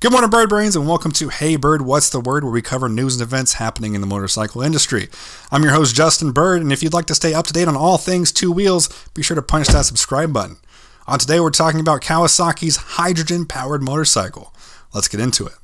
Good morning, Bird Brains, and welcome to Hey Bird, What's the Word?, where we cover news and events happening in the motorcycle industry. I'm your host, Justin Bird, and if you'd like to stay up to date on all things two wheels, be sure to punch that subscribe button. On today, we're talking about Kawasaki's hydrogen-powered motorcycle. Let's get into it.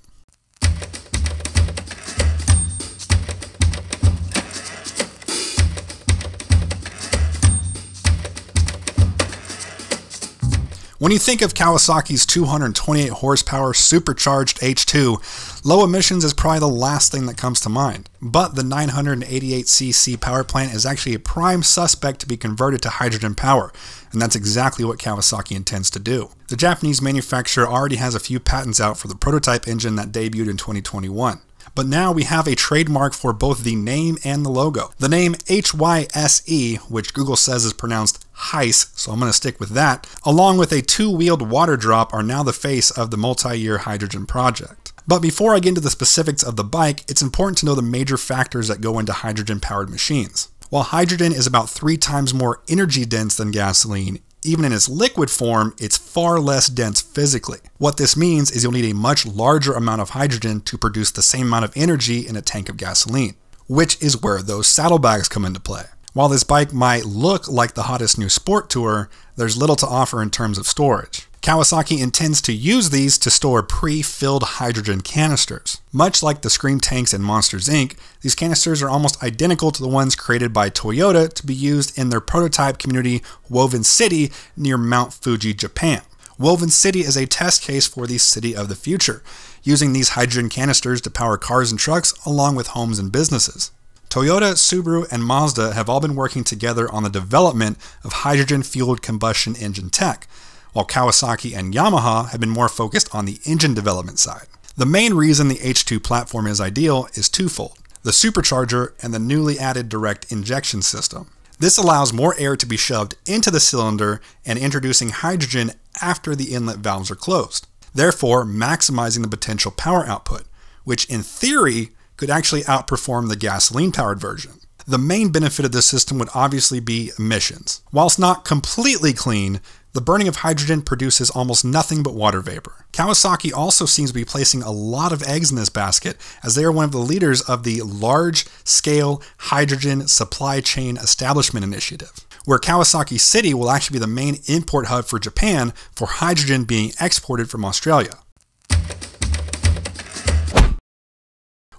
When you think of Kawasaki's 228 horsepower supercharged H2, low emissions is probably the last thing that comes to mind. But the 988cc power plant is actually a prime suspect to be converted to hydrogen power, and that's exactly what Kawasaki intends to do. The Japanese manufacturer already has a few patents out for the prototype engine that debuted in 2021. But now we have a trademark for both the name and the logo. The name HYSE, which Google says is pronounced HYSE, so I'm going to stick with that, along with a two-wheeled water drop are now the face of the multi-year hydrogen project. But before I get into the specifics of the bike, it's important to know the major factors that go into hydrogen-powered machines. While hydrogen is about 3 times more energy-dense than gasoline, even in its liquid form, it's far less dense physically. What this means is you'll need a much larger amount of hydrogen to produce the same amount of energy in a tank of gasoline, which is where those saddlebags come into play. While this bike might look like the hottest new sport tourer, there's little to offer in terms of storage. Kawasaki intends to use these to store pre-filled hydrogen canisters. Much like the screen tanks in Monsters Inc., these canisters are almost identical to the ones created by Toyota to be used in their prototype community Woven City near Mount Fuji, Japan. Woven City is a test case for the city of the future, using these hydrogen canisters to power cars and trucks along with homes and businesses. Toyota, Subaru, and Mazda have all been working together on the development of hydrogen-fueled combustion engine tech, while Kawasaki and Yamaha have been more focused on the engine development side. The main reason the H2 platform is ideal is twofold: the supercharger and the newly added direct injection system. This allows more air to be shoved into the cylinder and introducing hydrogen after the inlet valves are closed, therefore maximizing the potential power output, which in theory could actually outperform the gasoline-powered version. The main benefit of this system would obviously be emissions. Whilst not completely clean, the burning of hydrogen produces almost nothing but water vapor. Kawasaki also seems to be placing a lot of eggs in this basket, as they are one of the leaders of the large-scale hydrogen supply chain establishment initiative, where Kawasaki City will actually be the main import hub for Japan for hydrogen being exported from Australia.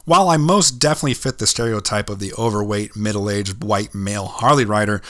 While I most definitely fit the stereotype of the overweight, middle-aged, white male Harley rider,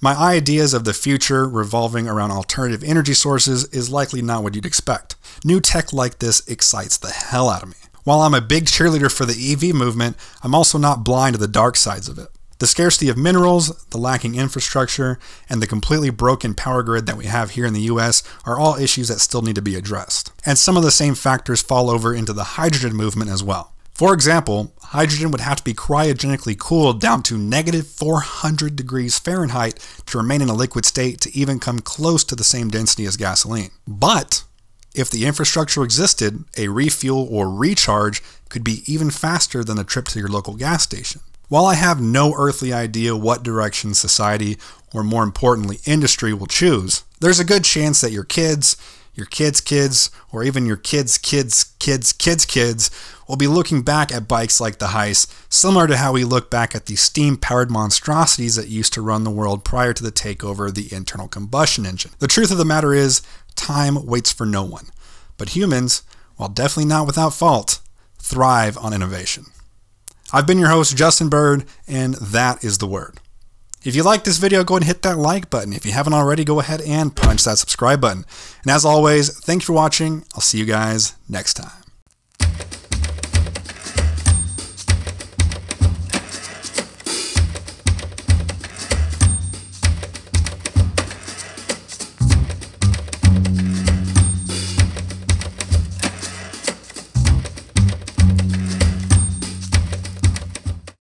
my ideas of the future revolving around alternative energy sources is likely not what you'd expect. New tech like this excites the hell out of me. While I'm a big cheerleader for the EV movement, I'm also not blind to the dark sides of it. The scarcity of minerals, the lacking infrastructure, and the completely broken power grid that we have here in the US are all issues that still need to be addressed. And some of the same factors fall over into the hydrogen movement as well. For example, hydrogen would have to be cryogenically cooled down to -400 degrees Fahrenheit to remain in a liquid state to even come close to the same density as gasoline. But if the infrastructure existed, a refuel or recharge could be even faster than a trip to your local gas station. While I have no earthly idea what direction society, or more importantly, industry will choose, there's a good chance that your kids' kids, or even your kids' kids' kids' kids' kids will be looking back at bikes like the HYSE, similar to how we look back at the steam-powered monstrosities that used to run the world prior to the takeover of the internal combustion engine. The truth of the matter is, time waits for no one. But humans, while definitely not without fault, thrive on innovation. I've been your host, Justin Bird, and that is the word. If you like this video, go ahead and hit that like button. If you haven't already, go ahead and punch that subscribe button. And as always, thanks for watching. I'll see you guys next time.